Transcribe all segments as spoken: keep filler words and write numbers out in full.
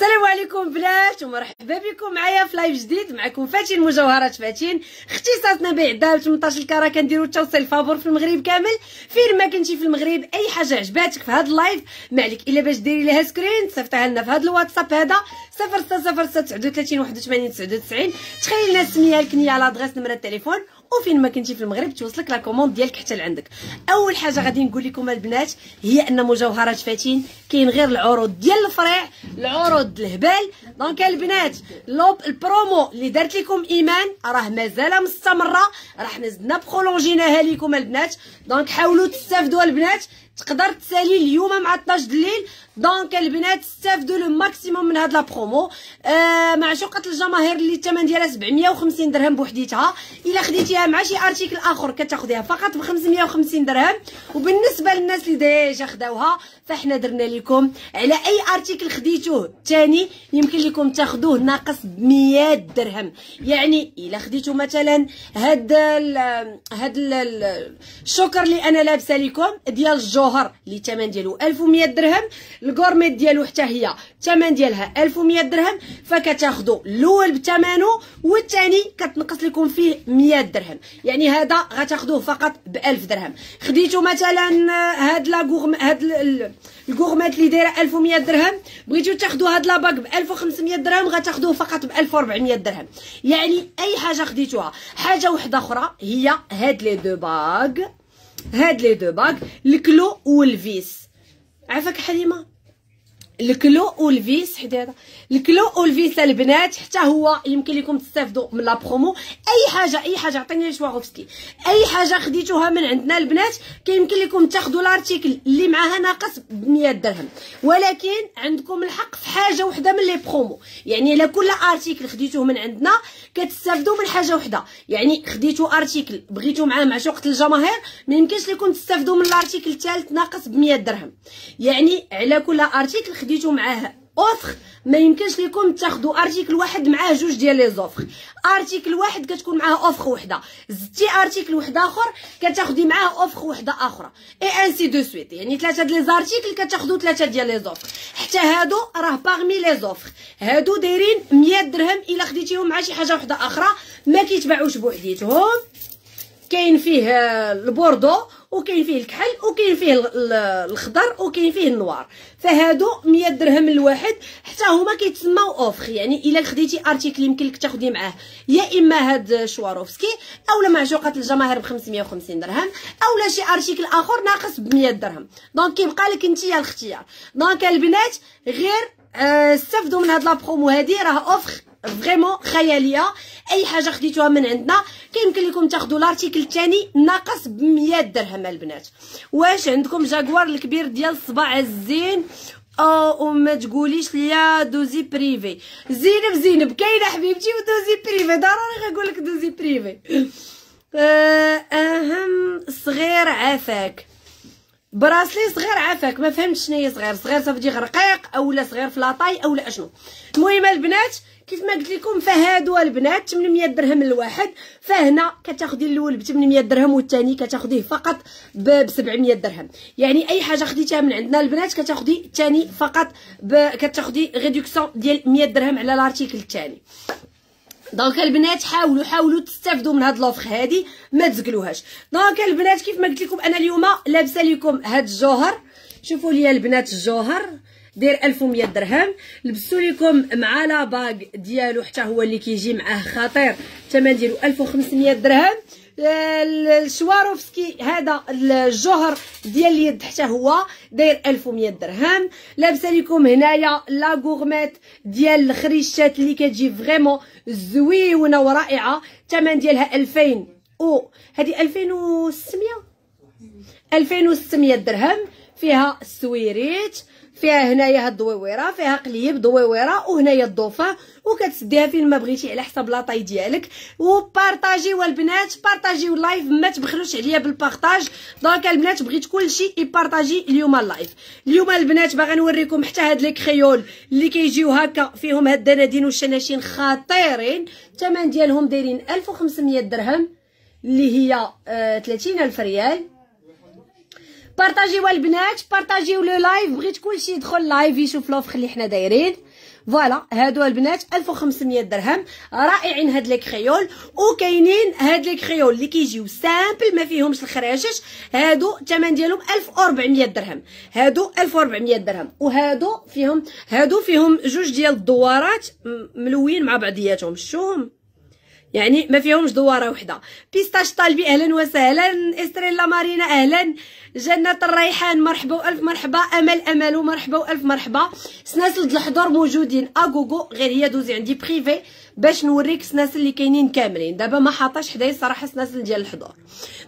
السلام عليكم بنات ومرحبا بكم معايا في لايف جديد. معكم فاتين مجوهرات فاتين، اختصاصنا بيع الذهب ثمنطاش الكره. كنديروا التوصيل فابور في المغرب كامل، فين ما كنتي في المغرب. اي حاجه عجباتك في هذا اللايف ما عليك الا باش ديري لها سكرين، تصيفطها لنا في هذا الواتساب هذا صفر ستة صفر ستة تسعة واحد ثمانية واحد ثمانية تسعة وتسعين. تخيلنا السميه الكنيه على ادريس نمره التليفون، وفين ما كنتي في المغرب توصلك لا كوموند ديالك حتى لعندك. اول حاجه غادي نقول لكم البنات هي ان مجوهرات فاتين كاين غير العروض ديال الفريع، العروض الهبال. دونك البنات لوب البرومو اللي دارت لكم ايمان راه مازال مستمره، راح نزدنا بخولونجيناها لكم البنات. دونك حاولوا تستافدوا البنات، تقدر تسالي اليوم مع اثناش الليل. دونك البنات استافدوا لو ماكسيموم من هاد لا برومو. آه معشوقه الجماهير اللي الثمن ديالها سبعمية وخمسين درهم بوحديتها، الا خديتيها مع شي ارتيكل اخر كتاخديها فقط ب خمسمية وخمسين درهم. وبالنسبه للناس اللي ديجا خداوها فاحنا درنا لكم على اي ارتيكل خديتوه ثاني يمكن لكم تاخذوه ناقص مية درهم. يعني الا خديتو مثلا هاد ال هاد ال الشوكر اللي انا لابسه لكم ديال الجوهر اللي الثمن ديالو ألف ومية درهم، الكورميت ديالو حتى هي الثمن ديالها ألف ومية درهم، فكتاخذوا الاول بثمنه والثاني كتنقص لكم فيه مية درهم. يعني هذا غتاخذوه فقط ب ألف درهم. خديتو مثلا هاد لا هاد الكورميت اللي دايره ألف ومية درهم، بغيتو تاخذوا هاد لاباك ب ألف وخمسمية درهم، غتاخذوه فقط ب ألف وأربعمية درهم. يعني اي حاجه خديتوها. حاجه واحده اخرى هي هاد لي دو باك، هاد لي دو باك الكلو والفيس. عافاك حليمه الكلو والفيس، حيت هذا الكلو والفيس البنات حتى هو يمكن لكم تستافدوا من لا برومو. اي حاجه اي حاجه عطيني شواغوفسكي، اي حاجه خديتوها من عندنا البنات كيمكن لكم تاخذوا الارتيكل اللي معاها ناقص ب مية درهم. ولكن عندكم الحق في حاجه وحده من لي برومو، يعني على كل ارتيكل خديتوه من عندنا كتستافدوا من حاجه وحده. يعني خديتوا ارتيكل بغيتوا معاه معشوقه الجماهير ما يمكنش لكم تستافدوا من الارتيكل الثالث ناقص ب مية درهم. يعني على كل ارتيكل خديتو معاه اوفر ما يمكنش لكم تاخذوا ارتيكل واحد معاه جوج ديال لي زوفر. ارتيكل واحد كتكون معاه اوفر وحده، زدتي ارتيكل واحد اخر كتاخدي معاه اوفر وحده اخرى، اي انسي دو سويت. يعني ثلاثه ديال لي ارتيكل كتاخذوا ثلاثه ديال لي زوفر. حتى هادو راه باغمي لي زوفر، هادو دايرين مية درهم. الا خديتيهم مع شي حاجه وحده اخرى ما كيتباعوش بوحديتهم. كاين فيه البوردو وكاين فيه الكحل وكاين فيه الخضر وكاين فيه النوار، فهادو مية درهم الواحد. حتى هما كيتسماو اوفر، يعني الا خديتي ارتيكل يمكن لك تاخدي معاه يا اما هاد شواروفسكي اولا معشوقه الجماهير ب خمسمية وخمسين درهم، اولا شي ارتيكل اخر ناقص ب مية درهم. دونك كيبقى لك نتيا الاختيار. دونك البنات غير استافدوا من هاد لا برومو، هادي راه اوفر فريمون خياليه. اي حاجه خديتوها من عندنا كيمكن لكم تاخذوا الارتيكل الثاني ناقص ب مية درهم البنات. واش عندكم جاكوار الكبير ديال الصباع الزين؟ او وما تقوليش ليا دوزي بريفي. زينب زينب كاينه حبيبتي ودوزي بريفي، ضروري غنقول لك دوزي بريفي. اهم صغير عافاك براسلي صغير عافاك، ما فهمتش شنو هي صغير. صغير صافي رقيق اولا صغير في لاطاي اولا اشنو. المهم البنات كيف ما قلت لكم فهادو البنات ثمنمية درهم الواحد، فهنا كتاخدي الاول ب ثمنمية درهم والثاني كتاخديه فقط ب سبعمية درهم. يعني اي حاجه خديتها من عندنا البنات كتاخدي الثاني فقط ب... كتاخدي ريدكسيون ديال مية درهم على الارتيكل الثاني. دونك البنات حاولوا حاولوا تستافدوا من هاد لوفر هادي ما تزقلوهاش. دونك البنات كيف ما قلت لكم انا اليوم لابسه لكم هاد الجوهر، شوفوا لي البنات الجوهر داير ألف ومية درهم. لبسوا لكم مع لا باغ ديالو حتى هو اللي كيجي معاه خطير، الثمن ديالو ألف وخمسمية درهم. الشواروفسكي هذا الجوهر ديال اليد حتى هو داير ألف ومية درهم. لابسه لكم هنايا لا غورميت ديال الخريشات اللي كتجي فريمون زويونه ورائعه، الثمن ديالها ألفين او هذه ألفين وستمية ألفين وستمية درهم. فيها السويريت، فيها هنايا هاد الدويويره، فيها قليب دويويره، وهنايا الضوفه، وكتسديها فين ما بغيتي على حسب لاطاي ديالك. وبارطاجيو البنات، بارطاجيو اللايف ما تبخلوش عليا بالبارطاج. دونك البنات بغيت كلشي يبارطاجي اليوم اللايف. اليوم البنات باغا نوريكم حتى هاد لي كريول اللي كيجيو هكا فيهم هاد الدنادين والشناشين خطيرين، الثمن ديالهم دايرين ألف وخمسمية درهم اللي هي ثلاثين ألف ريال. بارطاجيوها البنات، بارطاجيو لو لايف، بغيت كلشي يدخل لايف يشوف لوفر اللي حنا دايرين. فوالا هادو البنات ألف وخمسمية درهم، رائعين هاد لي كريول. وكاينين هاد لي كريول اللي كيجيو سامبل ما فيهمش الخراشش، هادو الثمن ديالهم ألف وأربعمية درهم، هادو ألف وأربعمية درهم. وهادو فيهم هادو فيهم جوج ديال الدوارات ملوين مع بعضياتهم، شوفهم يعني ما فيهمش دواره وحده. بيستاش طالبي اهلا وسهلا، استريلا مارينا اهلا، جنة الريحان مرحبا والف مرحبا، امل امل ومرحبا والف مرحبا. سناسل الحضور موجودين اغوغو، غير هي دوزي عندي بريفي باش نوريك سناسل اللي كاينين كاملين، دابا ما حاطاش حدايا الصراحه سناسل ديال الحضور.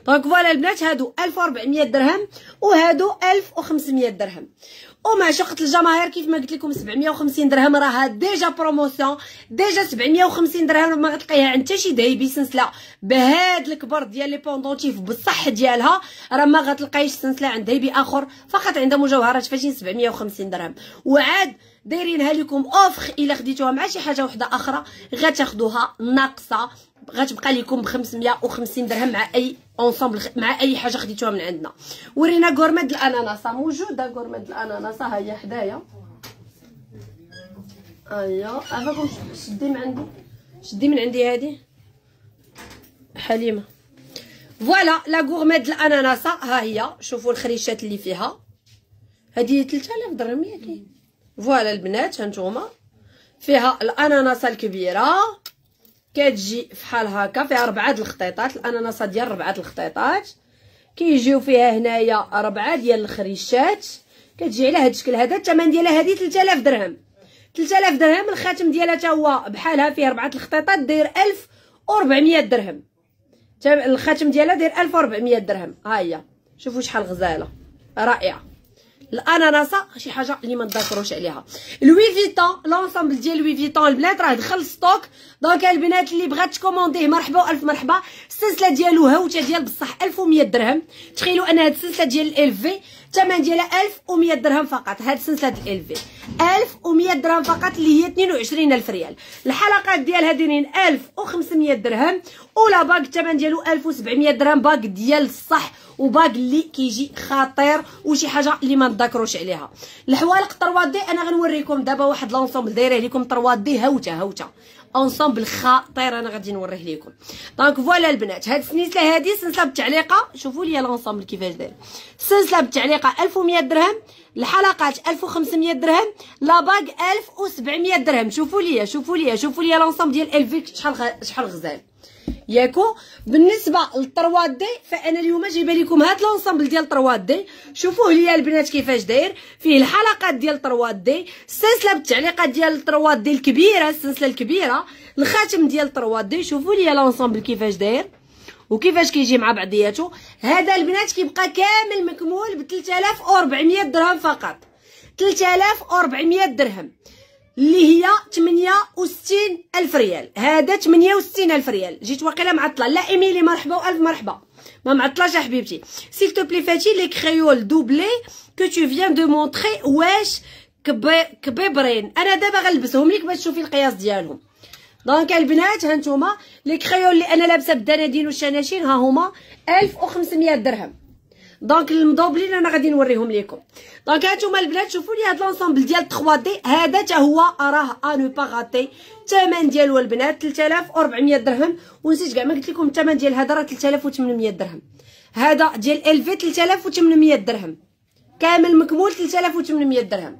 دونك فوالا البنات هادو ألف وأربعمية درهم وهادو ألف وخمسمية درهم. ومعشوقة الجماهير كيف ما قلت لكم سبعمية وخمسين درهم راها ديجا بروموسيون، ديجا سبعمية وخمسين درهم ما غتلقيها عند حتى شي دايبي سنسله بهاد الكبر ديال لي بوندونتيف بالصح ديالها، راه ما غتلقايش سنسله عند دايبي اخر، فقط عند مجوهرات فاتين سبعمية وخمسين درهم. وعاد دايرينها لكم اوفر، الا خديتوها مع شي حاجه وحده اخرى غتاخدوها ناقصه، غتبقى لكم ب خمسمية وخمسين درهم مع اي اونصومبل، مع اي حاجه خديتوها من عندنا. ورينا غورميد الاناناسه موجوده، غورميد الاناناسه ها هي حدايا، ايوا عافاكم شدي من عندي، شدي من عندي هادي حليمه. فوالا لا غورميد الاناناسه ها هي، شوفوا الخريشات اللي فيها، هذه ثلاثة آلاف درهم ياك. فوالا البنات هانتوما فيها الاناناسه الكبيره كتجي فحال هكا، فيها ربعه د الخطيطات، الاناناسه ديال ربعه د الخطيطات كيجيو فيها هنايا ربعه ديال الخريشات، كتجي على هاد الشكل هذا. الثمن ديالها هذه ثلاثة آلاف درهم، ثلاثة آلاف درهم. الخاتم ديالها تا هو بحالها فيه ربعه الخطيطات، داير ألف وأربعمية درهم، الخاتم ديالها داير ألف وأربعمية درهم. ها هي شوفوا شحال غزاله رائعه الاناناسه، شي حاجه اللي ما نذكروش عليها. لوي فيتون لونسامبل ديال لوي فيتون البنات راه دخل ستوك، دونك البنات اللي بغات تكومونديه مرحبا الف مرحبا. السلسله ديالو هوته ديال بصح ألف ومية درهم، تخيلوا ان هاد السلسله ديال الالفي الثمن ديالها ألف ومية درهم فقط، هاد السلسله ديال الالفي ألف ومية درهم فقط اللي هي اثنين وعشرين ألف ريال. الحلقات ديالها دايرين ألف وخمسمية درهم، ولا باك الثمن ديالو ألف وسبعمية درهم، باك ديال الصح وباك اللي كيجي خطير وشي حاجه اللي ما نذكروش عليها. الحوالق تروادي انا غنوريكم دابا واحد لونسومبل دايره لكم تروادي هوته هوته اونسومبل خطير، انا غادي نوريه لكم. دونك فوالا البنات هاد السلسله هادي سلسله بالتعليقه، شوفوا لي لونسومبل كيفاش داير. السلسله بالتعليقه ألف ومية درهم، الحلقات ألف وخمسمية درهم، لا باك ألف وسبعمية درهم. شوفوا لي شوفوا لي شوفوا لي لونسومبل ديال الفيك شحال شحال غزال ياكو. بالنسبه للطروادي فانا اليوم جايبه لكم هاد لونسامبل ديال طروادي، شوفوه ليا البنات كيفاش داير، فيه الحلقات ديال طروادي، السلسله بالتعليقات ديال طروادي الكبيره، السلسله الكبيره، الخاتم ديال طروادي. شوفوا ليا لونسامبل كيفاش داير وكيفاش كيجي مع بعضياته. هذا البنات كيبقى كامل مكمول ب ثلاثة آلاف وأربعمية درهم فقط، ثلاثة آلاف وأربعمية درهم اللي هي ثمانية وستين ألف ريال، هذا ثمانية وستين ألف ريال. جيت واقيلا معطله، لا ايميلي مرحبا والف مرحبا، ما معطلاش يا حبيبتي. سيل تو بلي فاتي لي كريول دوبلي كو تو فيان دو مونطري، واش كبيبرين؟ انا دابا غنلبسهم لك باش تشوفي القياس ديالهم. دونك البنات ها نتوما لي كريول اللي انا لابسه بالدنادين والشناشين، ها هما ألف وخمسمية درهم. دونك المضوبلين انا غادي نوريهم لكم. دونك هانتوما البنات شوفوا لي هاد لونسامبل ديال ثري دي، هذا حتى هو راه انو با غاتي، الثمن ديالو البنات ثلاثة آلاف وأربعمية درهم. ونسيت كاع ما قلت لكم الثمن ديال هذا راه ثلاثة آلاف وثمنمية درهم، هذا ديال الفي ثلاثة آلاف وثمنمية درهم كامل مكمول ثلاثة آلاف وثمنمية درهم.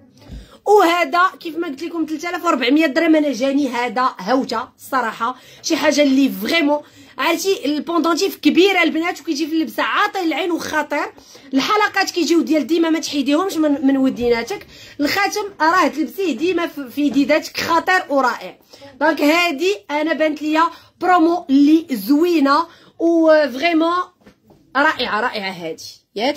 وهذا كيف ما قلت لكم ثلاثة آلاف وأربعمية درهم. انا جاني هذا هوته الصراحه، شي حاجه اللي فريمون عرفتي البوندونتيف كبيره البنات، وكيجي في اللبسه عاطي العين وخطير. الحلقات كيجيو ديال ديما ما تحيديهمش من, من وديناتك. الخاتم راه تلبسيه ديما في ديداتك، خطير ورائع. دونك هادي انا بانت ليا برومو اللي زوينه وفريمون رائعه رائعه هادي ياك.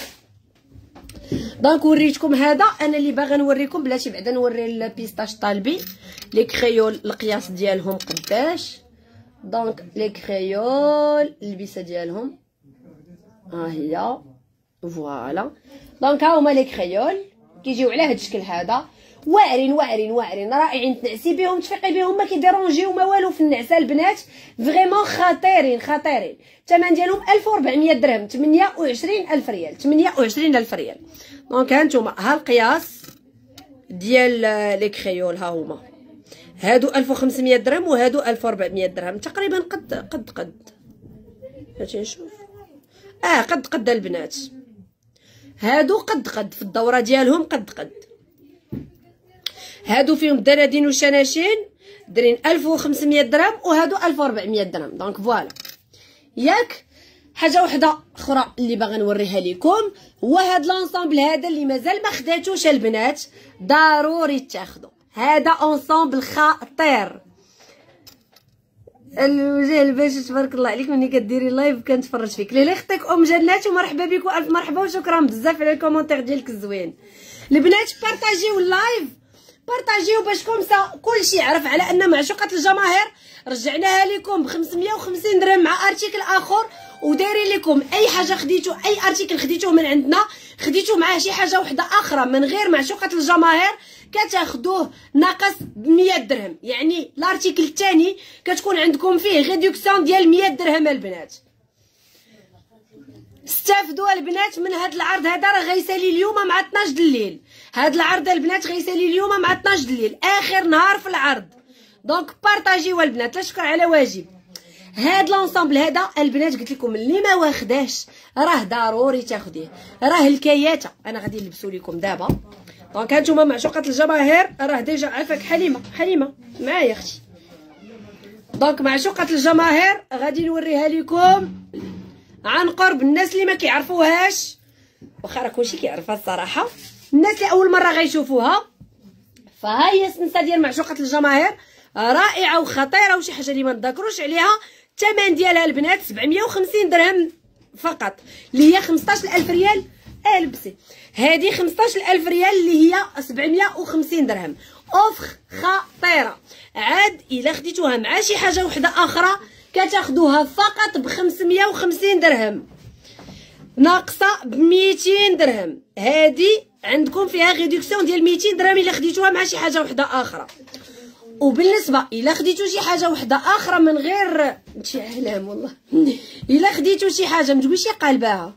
دونك وريتكم هذا انا اللي باغا نوريكم بلاتي، بعدا نوري البيستاش طالبي لي كريول القياس ديالهم قداش. دونك لي كريول اللبسه ديالهم ها هي، فوالا. دونك ها هما لي كريول كيجيو على هاد الشكل هذا، واعرين واعرين واعرين رائعين، تنعسي بهم تفيقي بهم ما كيديرونجيو ما والو في النعسه البنات، فريمون خطيرين خطيرين. الثمن ديالهم ألف وأربعمية درهم، ثمانية وعشرين ألف ريال، ثمانية وعشرين ألف ريال. دونك هانتوما ها القياس ديال لي كريول، ها هما هادو ألف وخمسمية درهم وهادو ألف وأربعمية درهم تقريبا، قد قد قد هاتي نشوف، اه قد قد البنات، هادو قد قد في الدوره ديالهم قد قد. هادو فيهم دنادين وشناشين دايرين ألف وخمسمية درهم وهادو ألف وأربعمية درهم. دونك فوالا ياك. حاجه وحده اخرى اللي باغا نوريها لكم هو هاد لونسومبل هذا اللي مازال ما خداتوش البنات، ضروري تاخذوا هذا اونسومبل خطير. الوجه الباشا تبارك الله عليك، ملي كديري لايف كنتفرج فيك. ليلي خطيك ام جنات ومرحبا بك والف مرحبا، وشكرا بزاف على الكومونتير ديالك الزوين. البنات بارطاجيو اللايف، بارطاجيو باش كومسا كلشي يعرف على ان معشوقه الجماهير رجعناها لكم ب خمسمية وخمسين درهم مع ارتيكل اخر، ودايرين لكم اي حاجه خديتو، اي ارتيكل خديتوه من عندنا خديتو معاه شي حاجه وحده اخرى من غير معشوقه الجماهير كتاخدوه ناقص مية درهم، يعني الارتيكل الثاني كتكون عندكم فيه ريدكسيون ديال مية درهم. البنات استافدوا البنات من هذا العرض، هذا راه غيسالي اليوم مع اثناش د الليل، هذا العرض البنات غيسالي اليوم مع اثناش د الليل، اخر نهار في العرض. دونك بارطاجيو البنات، لا شكر على واجب. هاد لونسومبل هذا البنات قلت لكم اللي ما واخداش راه ضروري تاخديه، راه الكياته. انا غادي نلبسو لكم دابا. دونك هانتوما معشوقه الجماهير راه ديجا عافاك حليمه، حليمه معايا اختي. دونك معشوقه الجماهير غادي نوريها لكم عن قرب، الناس اللي ما كيعرفوهاش، واخا راه كلشي كيعرفها الصراحه، الناس اللي اول مره غيشوفوها. فها هي السنسه ديال معشوقه الجماهير، رائعه وخطيره وشي حاجه اللي ما نذكروش عليها. الثمن ديالها البنات سبعمية وخمسين درهم فقط، اللي هي خمسطاش ألف ريال. البسي هذه خمسطاش ألف ريال اللي هي سبعمية وخمسين درهم، اوفر خطيره. عاد الا خديتوها مع شي حاجه وحده اخرى كتاخدوها فقط ب خمسمية وخمسين درهم، ناقصه ب ميتين درهم. هذه عندكم فيها ريدكسيون ديال ميتين درهم الا خديتوها مع شي حاجه وحده اخرى. وبالنسبه الا خديتو شي حاجه وحده اخرى من غير شي احلام، والله الا خديتو شي حاجه ما تقوليش قالباها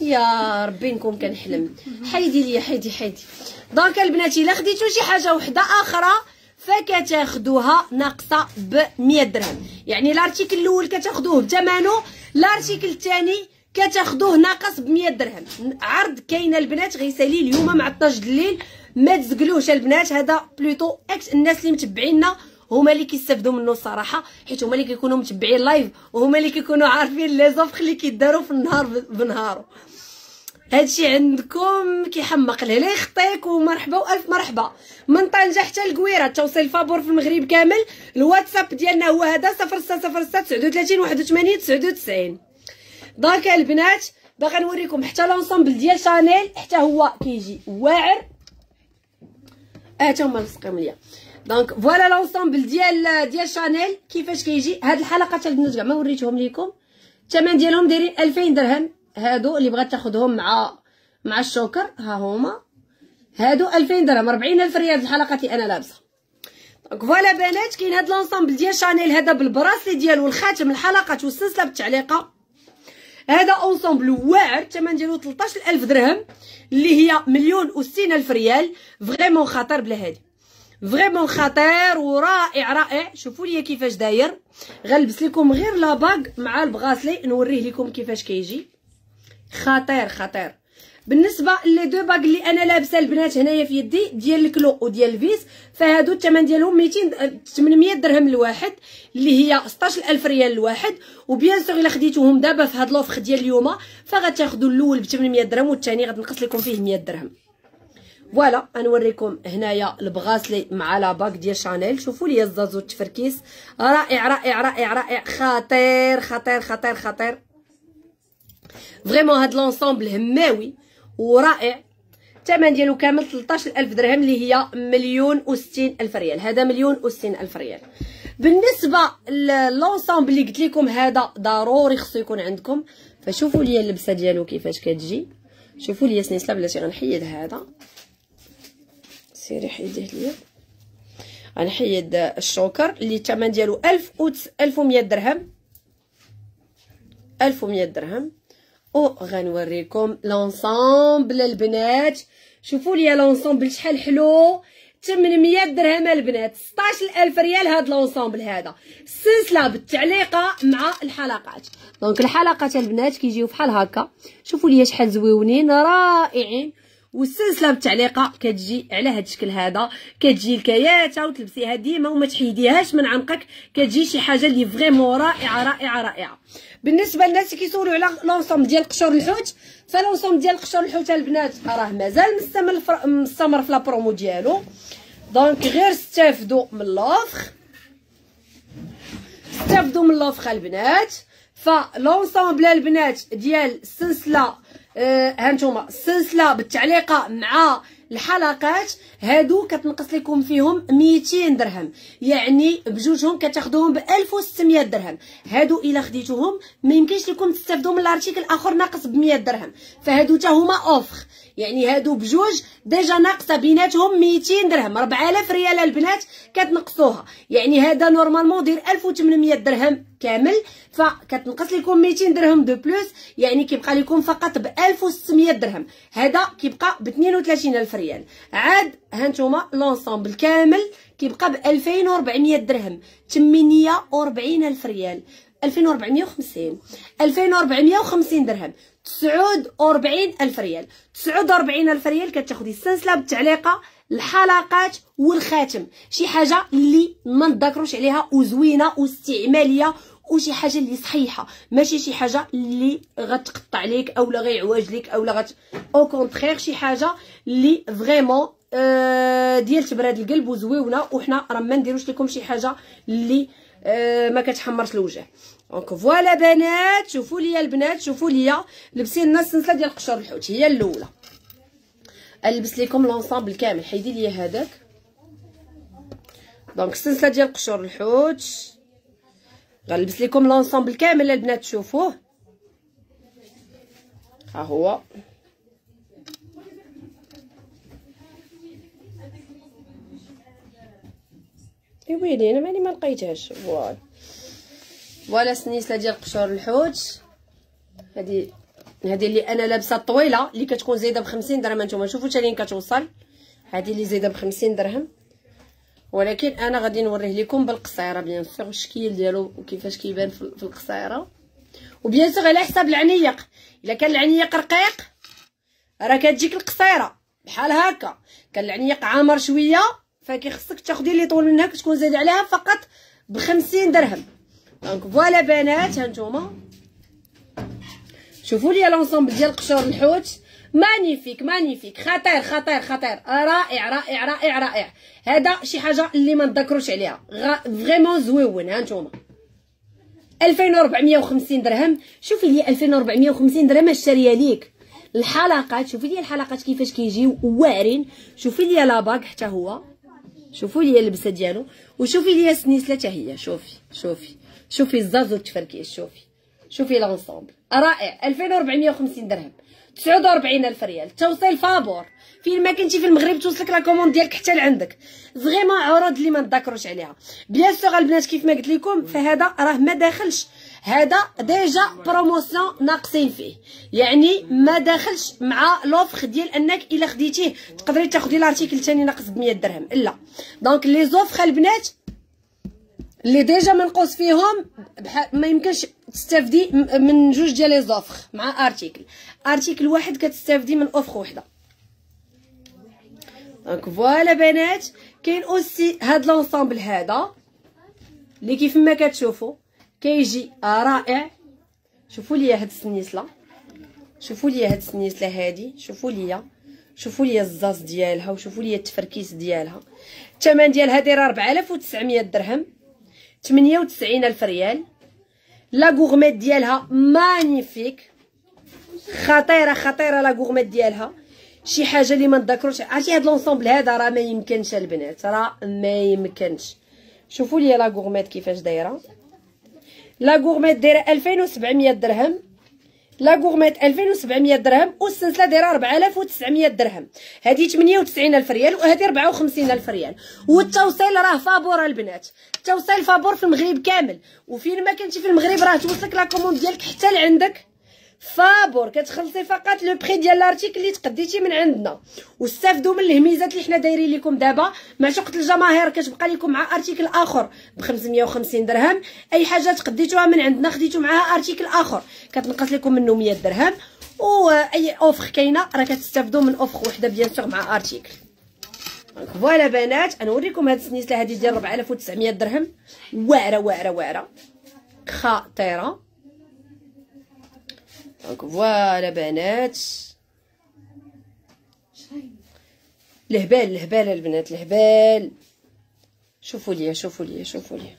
يا ربي نكون كنحلم، حيدي لي حيدي حيدي. دونك البنات الا خديتو شي حاجه وحده اخرى فكتاخدوها ناقصه ب مية درهم، يعني الارتيكل الاول كتاخدوه بثمنه، الارتيكل الثاني كتاخدوه ناقص ب مية درهم. عرض كاينه البنات غيسالي اليوم مع اثناش د الليل، ما تزقلوش البنات. هذا بلوتو اكس الناس اللي متبعينا هما اللي كيستافدوا منه الصراحه، حيت هما اللي كيكونوا متبعين لايف وهما اللي كيكونوا عارفين لي زوفر اللي كيداروا في النهار بنهارو. هادشي عندكم كيحمق لهلا يخطيك ومرحبا والف مرحبا من طنجه حتى لكويره، توصيل فابور في المغرب كامل. الواتساب ديالنا هو هذا صفر ستة صفر ستة تسعة وثلاثين واحد وثمانين تسعة وتسعين. دونك البنات باغا نوريكم حتى لونسومبل ديال شانيل، حتى هو كيجي واعر. اه تا هما لصقيهم ليا. دونك فوالا لونسومبل ديال ديال شانيل كيفاش كيجي. هاد الحلقه تاع البنات كاع ما وريتهم ليكم، الثمن ديالهم دايرين ألفين درهم. هادو اللي بغات تاخذهم مع مع الشوكر، ها هما هادو ألفين درهم، أربعين ألف ريال الحلقه اللي انا لابسه. دونك فوالا بنات كاين هاد لونسومبل ديال شانيل هذا بالبراسلي ديالو، الخاتم، الحلقات والسلسله بالتعليقه. هذا اونسومبل واعر، الثمن ديالو ثلاطاش ألف درهم اللي هي مليون وستين ألف ريال. فريمون خطير بلا هادي، فريمون خطير ورائع رائع. شوفوا لي كيفاش داير، غنلبس لكم غير لاباغ مع البغاسلي نوريه لكم كيفاش كيجي، خطير خطير. بالنسبه لي دو باغ اللي انا لابسه البنات هنايا في يدي ديال الكلو وديال الفيس، فهادو الثمن ديالهم مئتين ثمنمية درهم الواحد، اللي هي ستطاش ألف ريال الواحد. وبيان سور الا خديتوهم دابا في هاد لوفر ديال اليوم فغتاخذوا الاول ب ثمنمية درهم والثاني غتنقص لكم فيه مية درهم. فوالا غنوريكم هنايا البغاسلي مع لاباك ديال شانيل. شوفوا لي الزازو التفركيس رائع رائع رائع رائع، خطير خطير خطير خطير. فريمون هاد لونسومبل هماوي ورائع، الثمن ديالو كامل ثلاطاش ألف درهم اللي هي مليون وستين ألف ريال. هذا مليون وستين ألف ريال. بالنسبه للونسومبل اللي قلت لكم هذا ضروري خصو يكون عندكم. فشوفوا لي اللبسه ديالو كيفاش كتجي، شوفوا لي سنيسلا بلاتي غنحيد هذا، سيري حيديه ليا. غنحيد الشوكر اللي الثمن ديالو ألف ومية درهم، ألف ومية درهم. أو غنوريكم لونسومبل البنات، شوفوا ليا لونسومبل شحال حلو، ثمنمية درهم البنات، ستاشر ألف ريال هاد لونسومبل هذا. السلسله بالتعليقه مع الحلقات. دونك الحلقات البنات كيجيو بحال هكا، شوفوا ليا شحال زويونين رائعين. والسلسله بالتعليقه كتجي على هاد الشكل هذا، كتجي لكياتها وتلبسيها ديما وما تحيديهاش من عنقك، كتجي شي حاجه اللي فريمون رائعه رائعه رائعه. بالنسبه للناس اللي كيسولوا على لونسومبل ديال قشور الحوت، فلونسومبل ديال قشور الحوت البنات راه مازال مستمر مستمر في لابرومو ديالو. دونك غير استافدوا من لوفر، استافدوا من لوفر البنات. فلونسومبل البنات ديال السلسله آه هانتوما السلسله بالتعليقه مع الحلقات هادو كتنقص لكم فيهم ميتين درهم، يعني بجوجهم كتاخدوهم ب ألف وستمية درهم. هادو الا خديتوهم ما يمكنش لكم تستافدوا من الارتيكل اخر ناقص ب مية درهم، فهادو حتى هما اوفر، يعني هادو بجوج ديجا ناقصه بيناتهم ميتين درهم، أربعة آلاف ريال البنات كتنقصوها، يعني هذا نورمالمون دير ألف وثمنمية درهم كامل، فكتنقص لكم ميتين درهم دو بلوس، يعني كيبقى لكم فقط ب ألف وستمية درهم. هذا كيبقى ب اثنين وثلاثين ألف ريال. عاد هانتوما لونسومبل كامل كيبقى ب ألفين وأربعمية درهم، ثمانية وأربعين ألف ريال، ألفين وأربعمية وخمسين، ألفين وأربعمية وخمسين درهم، تسعة وأربعين ألف ريال. تسعة وأربعين ألف ريال كتاخدي السلسله بالتعليقه، الحلقات والخاتم، شي حاجه اللي ما نتذكروش عليها وزوينه واستعماليه وشي حاجه اللي صحيحه، ماشي شي حاجه اللي غتقطع ليك اولا غيعواج ليك اولا غت او كونترير، شي حاجه اللي فريمون آه ديال تبراد القلب وزويونه، وحنا راه ما نديروش لكم شي حاجه اللي آه ما كتحمرش الوجه. دونك فوالا بنات، شوفوا ليا البنات، شوفوا ليا لبسينا السلسله ديال قشور الحوت هي الاولى. البس لكم لونسامبل كامل، حيدي ليا هذاك. دونك السلسله ديال قشور الحوت غنلبس لكم لونسامبل كامل البنات، شوفوه ها هو. اي ويلي انا ماني ما لقيتهاش. فوالا فوالا السنيسله ديال قشور الحوت هذه، هذه اللي انا لابسه الطويله اللي كتكون زايده ب خمسين درهم، انتما شوفوا حتى لين كتوصل، هذه اللي زايده ب خمسين درهم، ولكن انا غادي نوريه لكم بالقصيره بيان سيغ الشكل ديالو وكيفاش كيبان في القصيره، وبيان سيغ على حساب العنيق. الا كان العنيق رقيق راه كتجيك القصيره بحال هكا، كان العنيق عامر شويه فكيخصك تاخدي اللي طول منها كتكون زايده عليها فقط ب خمسين درهم. دونك فوالا بنات، هانتوما شوفوا لي لونسومبل ديال قشور الحوت، مانيفيك مانيفيك، خطير خطير خطير، رائع رائع رائع رائع. هذا شي حاجه اللي ما نذكروش عليها، فريمون زويون. هانتوما ألفين وأربعمية وخمسين درهم، شوفي لي ألفين وأربعمية وخمسين درهم الشاريه ليك. الحلقات شوفي لي الحلقات كيفاش كيجيو واعرين، شوفي لي لاباك حتى هو، شوفوا لي اللبسه ديالو، وشوفي لي السنيسله حتى هي، شوفي شوفي شوفي الزاز والتفركيش، شوفي شوفي لونسومبل رائع. ألفين وأربعمية وخمسين درهم، تسعة وأربعين ألف ريال، توصيل فابور، فين ما كنتي في المغرب توصلك لا كوموند ديالك حتى لعندك. فريمون عروض اللي ما نتذكروش عليها. بيان سيغ البنات كيف ما قلت لكم فهذا راه ما داخلش، هذا ديجا بروموسيون ناقصين فيه، يعني ما داخلش مع لوفر ديال انك الا خديتيه تقدري تاخدي لارتيكل ثاني ناقص ب مية درهم، لا. دونك لي زوفر البنات اللي ديجا منقوص فيهم ما يمكنش تستافدي من جوج ديال لي زوفر مع ارتيكل، ارتيكل واحد كتستافدي من اوفر وحده. دونك فوالا بنات، كاين اوسي هاد لونسومبل هذا اللي كيف ما كتشوفوا كيجي رائع. شوفوا لي هاد السنيسله، شوفوا لي هاد السنيسله هادي، شوفوا لي شوفوا لي الزاز ديالها وشوفوا لي التفركيس ديالها. الثمن ديالها داير أربعة آلاف وتسعمية درهم، ثمانية وتسعين ألف ريال. لا غورميت ديالها مانيفيك، خطيره خطيره لا غورميت ديالها، شي حاجه اللي ما نذكروش. عرفتي هاد لونسومبل هذا راه ما يمكنش البنات، راه ما يمكنش. شوفوا لي لا غورميت كيفاش دايره، لا غورميت دايره ألفين وسبعمية درهم، لا غورميت ألفين وسبعمية درهم والسلسله دايره أربعة آلاف وتسعمية درهم، هذه ثمانية وتسعين ألف ريال وهذه أربعة وخمسين ألف ريال. والتوصيل راه فابور البنات، التوصيل فابور في المغرب كامل، وفين ما كنتي في المغرب راه توصلك لا كوموند ديالك حتى لعندك فابور. كتخلصي فقط لو بري ديال لارتيكل اللي تقديتي من عندنا، واستافدوا من الهميزات اللي حنا دايرين لكم دابا. معشوقة الجماهير كتبقى لكم مع ارتيكل اخر ب خمسمية وخمسين درهم، اي حاجه تقديتوها من عندنا خديتو معها ارتيكل اخر كتنقص لكم منه مية درهم. واي اوفر كاينه راه كتستافدوا من اوفر وحده بيان سور مع ارتيكل. دونك فوالا بنات، غنوريكم هاد السنيسله هادي ديال أربعة آلاف وتسعمية درهم، واعره واعره واعره خطيره. دونك فوالا بنات، الهبال الهبال البنات الهبال. شوفوا ليا شوفوا ليا شوفوا ليا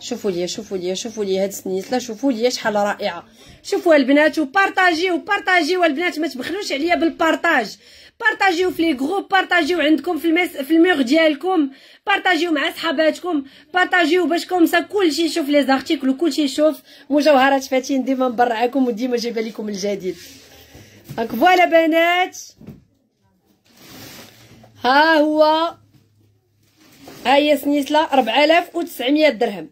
شوفوا ليا شوفوا ليا شوفوا ليا هاد السنيسله، شوفوا ليا شحال رائعه. شوفوا البنات وبارطاجيو بارطاجيو البنات، ما تبخلوش عليا بالبارطاج. بارطاجيو في لي جروب، بارطاجيو عندكم في المس... في الميغ ديالكم، بارطاجيو مع صحاباتكم، بارطاجيو باش كومسا كلشي يشوف لي زارتيكل وكلشي يشوف. مجوهرات فاتين ديما مبرعاكم وديما جايبه لكم الجديد. دونك فوالا بنات، ها هو ها هي سنيسله أربعة آلاف وتسعمية درهم،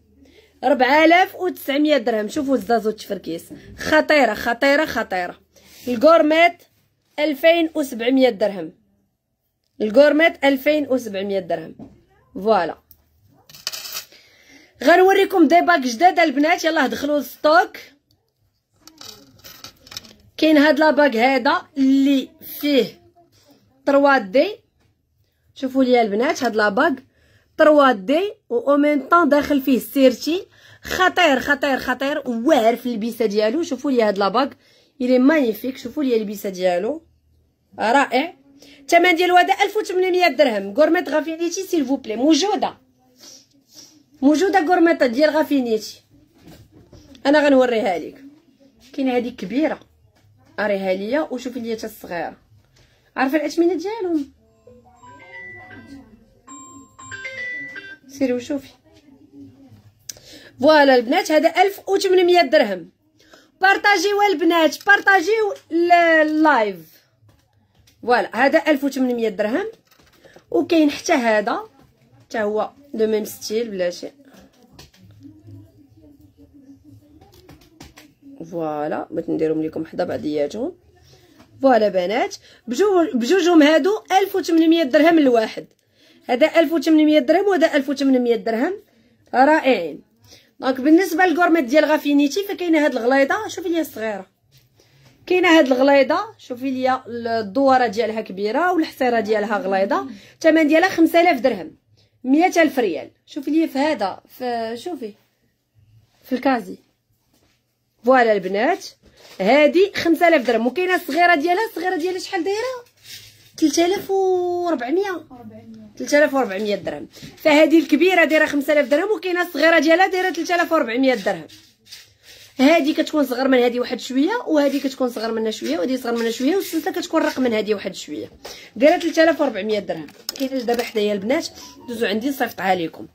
أربعة آلاف وتسعمية درهم. شوفوا الزازو التفركيس خطيره خطيره خطيره. الكورميت ألفين وسبعمية درهم، الكورميت ألفين وسبعمية درهم. فوالا غنوريكم دي باك جداد البنات، يلاه دخلوا للستوك. كاين هاد لاباك هذا اللي فيه تروا دي، شوفوا لي البنات هاد لاباك تروا دي و او ميم طون داخل فيه السيرتي. خطير خطير خطير واعر في اللبسه ديالو. شوفوا لي هاد لاباك يلي مانيفيك، شوفوا لي اللبسه ديالو رائع. الثمن ديال هذا ألف وثمنمية درهم. غورميت غافينيتي سيل فو بلي، موجوده موجوده غورميت ديال غافينيتي، انا غنوريها لك. كاين هذه كبيره اريها ليا، وشوفي ليا حتى الصغيره. عارفه الاثمنه ديالهم، سيري وشوفي. فوالا البنات هذا ألف وثمنمية درهم. بارطاجيو البنات بارطاجيو اللايف. فوالا هذا ألف وثمنمية درهم. وكاين حتى هذا حتى هو لو ميم ستيل بلاتي. فوالا بغيت نديرهم لكم حدا بعضياتهم. فوالا بنات بجوجهم هادو ألف وثمنمية درهم الواحد، هذا ألف وثمنمية درهم وهذا ألف وثمنمية درهم، رائعين. دونك بالنسبه للكورميت ديال غافينيتي فكاينه هاد الغليظه، شوفي ليا الصغيره، كاينه هاد الغليظه شوفي ليا الدوره ديالها كبيره والحصيره ديالها غليظه. الثمن ديالها خمسة آلاف درهم، مية ألف ريال. شوفي ليا في هذا في شوفي في الكازي. فوالا البنات هادي خمسة آلاف درهم. وكاينه الصغيره ديالها، الصغيره ديالها شحال دايره؟ ثلاثة آلاف وأربعمية ثلاثة آلاف وأربعمية درهم. فهذه الكبيره دايره خمسة آلاف درهم، وكاينه الصغيره ديالها دايره ثلاثة آلاف وأربعمية درهم. هذه كتكون صغر من هذه واحد شويه، وهذه كتكون صغر منها شويه، وهذه صغر منها شويه، والسلسله كتكون رق من هذه واحد شويه، دايره ثلاثة آلاف وأربعمية درهم. كيفاش دابا حدايا البنات دوزوا عندي صيفطها لكم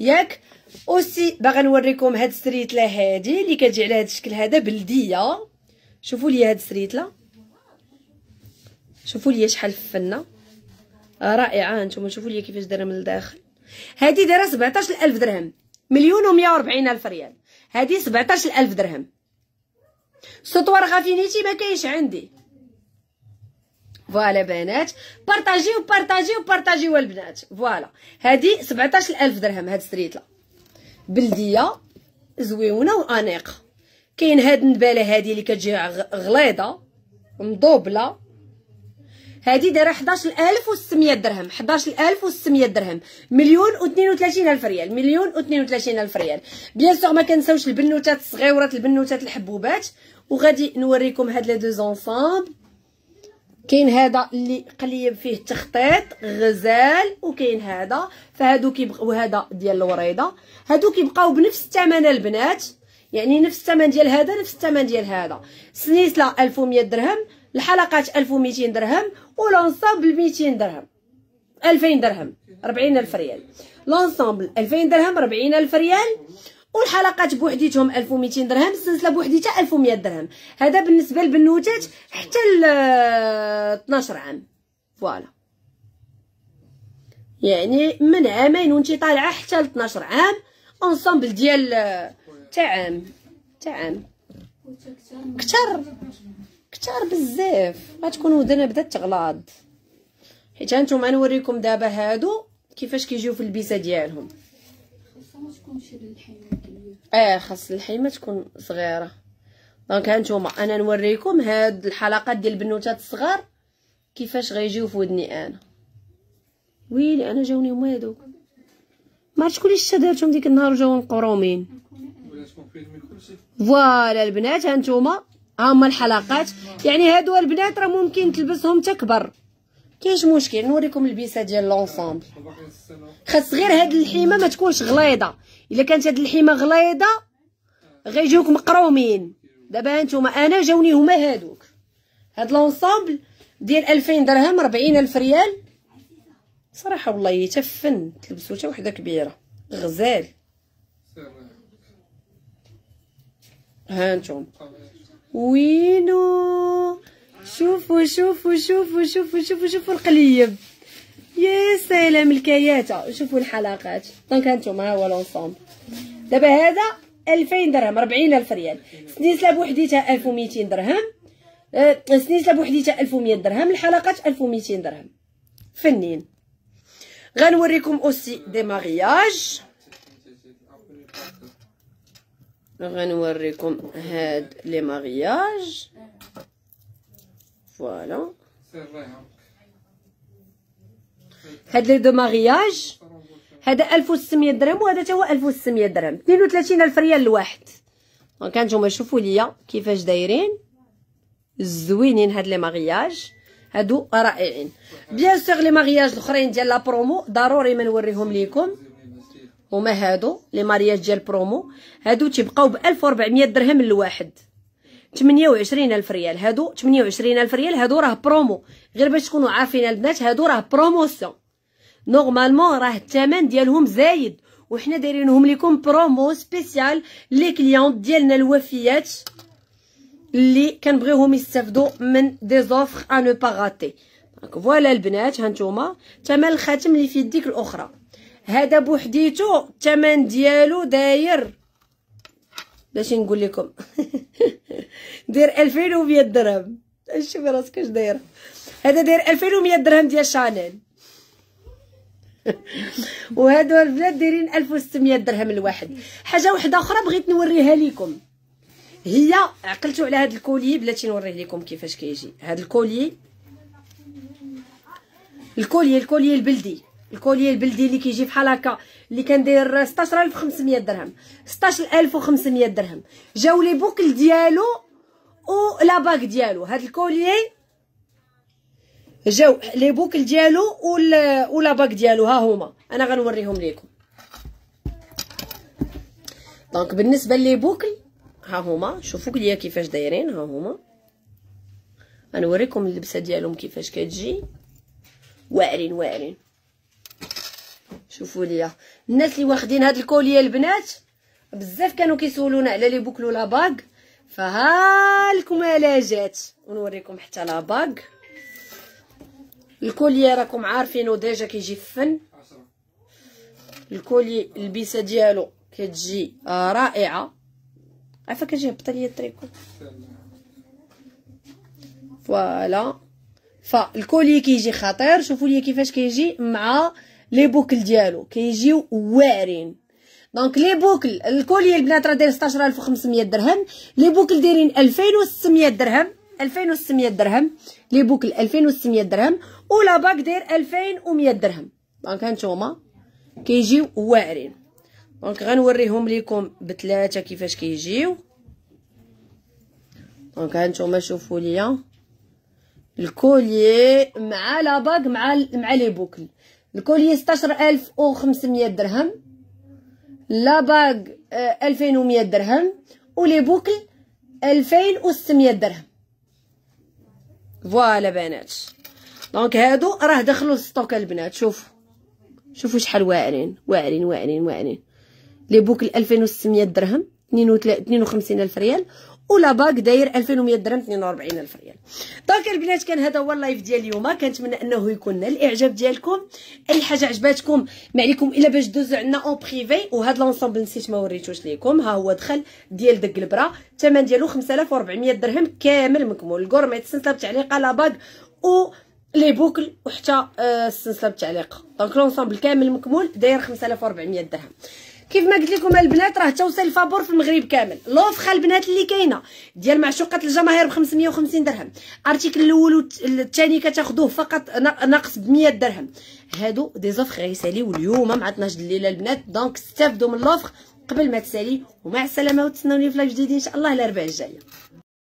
ياك. اوسي باغا نوريكم هاد السريتله هذه اللي كتجي على هاد الشكل هذا بلديه. شوفوا لي هاد السريتله، شوفوا لي شحال فنه رائعه. نتوما شوفوا لي كيفاش دايره من الداخل. هذه دايره سبعطاش ألف درهم، مليون ومية وأربعين ألف ريال. هذه سبعطاش ألف درهم. سطوار غافينيتي ما كاينش عندي. فوالا بنات بارطاجيو بارطاجيو بارطاجيو البنات. فوالا هذه سبعطاش ألف درهم. هاد السريتله بلديه زويونه وانيقه. كاين هاد النباله هذه اللي كتجي غليظه مضوبله، هادي دايره حداش ألف وستمية درهم، حداش ألف وستمية درهم، مليون و32 الف ريال، مليون و32 الف ريال. بيان سور ما كنساوش البنوتات الصغيورات، البنوتات الحبوبات. وغادي نوريكم هاد لي دو زونصامبل. كاين هذا اللي قليب فيه التخطيط غزال، وكاين هذا. فهادو كيبقى، وهذا ديال الوريضه، هادو كيبقاو بنفس الثمن البنات، يعني نفس الثمن ديال هذا نفس الثمن ديال هذا. سنيسله ألف ومية درهم، الحلقات ألف وميتين درهم، ولونسامبل ميتين درهم، ألفين درهم، أربعين ألف ريال. لونسامبل ألفين درهم، أربعين ألف ريال. والحلقات بوحديتهم ألف ومئتين درهم، السلسله بوحديتها ألف ومئة درهم. هذا بالنسبه للبنوتات حتى ل اثنا عشر عام. فوالا يعني من عامين وانت طالعه حتى ل اثنا عشر عام اونصومبل ديال تاع عام تاع عام كثر كثر بزاف. غتكون ودنا بدات تغلاض، حيت هانتوما غنوريكم دابا هادو كيفاش كيجيو في البيسه ديالهم. خاصها تكونش الحيمه كبيره، اه خاص الحيمه تكون صغيره. دونك هانتوما انا نوريكم هاد الحلقات ديال البنوتات الصغار كيفاش غيجيو في ودني انا. ويلي انا جاوني هما هادو، ما عرفتش شكون اللي شتا دارتهم ديك النهار وجاو مقرومين. فوالا البنات هانتوما ها هما الحلقات، يعني هادو البنات راه ممكن تلبسهم تكبر كاينش مشكل. نوريكم البيسه ديال لونسومبل، خاص غير هاد الحيمه ما تكونش غليظه. الا كانت هاد الحيمه غليظه غيجيوك مقرومين. دابا هانتوما انا جاوني هما هادوك، هاد لونسومبل ديال ألفين درهم أربعين ألف ريال. صراحه والله حتى فن تلبسوا حتى وحده كبيره غزال. هانتوما وينو، شوفوا شوفوا شوفوا شوفوا شوفوا شوفوا القليب، يا سلام الكياته. شوفوا الحلقات. دونك هانتوما ها هو لونسومبل. دابا هذا ألفين درهم أربعين ألف ريال، السلسله بوحديتها ألف ومئتين درهم، السلسله بوحديتها ألف ومئة درهم، الحلقات ألف ومئتين درهم. فنين. غنوريكم اوسي دي مارياج، غنوريكم هاد لي مارياج. فوالا هاد لي دو مارياج، هذا ألف وستمية درهم وهذا تا هو ألف وستمية درهم، اثنين وثلاثين ألف ريال الواحد. دونك هانتوما شوفوا ليا كيفاش دايرين زوينين هاد لي مارياج، هادو رائعين. بيان سور لي مارياج الاخرين ديال لا برومو ضروري ما نوريهم ليكم، هما هادو لي مارياج ديال برومو. هادو تيبقاو ب ألف وأربعمية درهم الواحد، ثمانية وعشرين ألف ريال. هادو ثمانية وعشرين ألف ريال، هادو راه برومو. غير باش تكونوا عارفين البنات، هادو راه بروموسيون، نورمالمون راه الثمن ديالهم زايد، وحنا دايرينهم ليكم برومو سبيسيال لي كليون ديالنا الوفيات اللي كنبغيوهم يستافدوا من دي زوفر ا نو با غاتي. دونك فوالا البنات هانتوما ثمن الخاتم اللي في يديك الاخرى. هذا بوحديتو الثمن ديالو داير باش نقول لكم داير ألفين ومئة درهم. شوفي راسك اش دايره، هذا داير ألفين ومئة درهم ديال شانيل وهادو البنات دايرين ألف وستمية درهم الواحد. حاجه وحده اخرى بغيت نوريها لكم، هي عقلتوا على هذا الكولي بلاتي نوريه لكم كيفاش كيجي. هذا الكولي الكولي الكولي البلدي، الكولي البلدي اللي كيجي بحال هكا، اللي كندير ستة عشر ألف وخمسمية درهم، ستة عشر ألف وخمسمية درهم. جاو لي بوكل ديالو و لا باك ديالو. هذا الكولي جاو لي بوكل ديالو و لا باك ديالو، ها هما انا غنوريهم لكم. دونك بالنسبه لي بوكل ها هما، شوفوا ليا كيفاش دايرين. ها هما غنوريكم اللبسه ديالهم كيفاش كتجي، واعرين واعرين. شوفوا ليا الناس اللي واخدين هاد الكوليه البنات بزاف كانوا كيسولونا على لي بوكل ولا باغ، فها لكم الا جات. ونوريكم حتى لا باغ. الكوليه راكم عارفينو ديجا كيجي فن. الكولي البيسه ديالو كتجي رائعه، عافاك كتجي هبط ليا التريكو. فوالا فالكولي كيجي خطير. شوفوا ليا كيفاش كيجي مع لي بوكل ديالو، كيجيو واعرين. دونك لي بوكل الكولي البنات راه داير ستة عشر ألف وخمسمية درهم، لي بوكل دايرين ألفين وستمية درهم، ألفين وستمية درهم لي بوكل، ألفين وستمية درهم، ولا باك داير ألفين ومئة درهم. دونك هانتوما كيجيو واعرين. دونك غنوريهم ليكم بثلاثه كيفاش كيجيو. دونك هانتوما شوفوا ليا الكولي مع لا باك مع مع لي بوكل. الكولي ستة عشر ألف وخمسمية درهم، لا باغ ألفين ومئة درهم، ولي بوكل ألفين وستمية درهم. فوالا بنات. دونك هادو راه دخلوا السطوك البنات. شوفوا شوفوا شحال واعرين واعرين واعرين واعرين. لي بوك ألفين وستمية درهم اثنين وخمسين ألف ريال، ولا باك داير ألفين ومية درهم اثنين وأربعين ألف ريال. دونك البنات كان هذا هو اللايف ديال اليوم، كنتمنى انه يكون نال الاعجاب ديالكم. اي حاجه عجباتكم ما عليكم الا باش دوزوا عندنا اون بريفي. وهذا لونسومبل نسيت ما وريتوش ليكم، ها هو دخل ديال دق البرا، الثمن ديالو خمسة آلاف وأربعمية درهم كامل مكمول، الكورمي السنسله بتعليقه، لا باك و لي بوكل وحتى السنسله بتعليقه. دونك لونسومبل كامل مكمول داير خمسة آلاف وأربعمية درهم. كيف ما قلت لكم البنات راه توصل الفابور في المغرب كامل. لوفخه البنات اللي كاينه ديال معشوقات الجماهير ب خمسمية وخمسين درهم، ارتيكل الاول والثاني كتاخذوه فقط ناقص ب مية درهم. هادو دي زوفخ غيساليو اليوم مع اثناش الليله البنات، دونك استافدوا من لوفخ قبل ما تسالي. ومع السلامه، وتسناوني في لايف جديد ان شاء الله الاربعاء الجايه.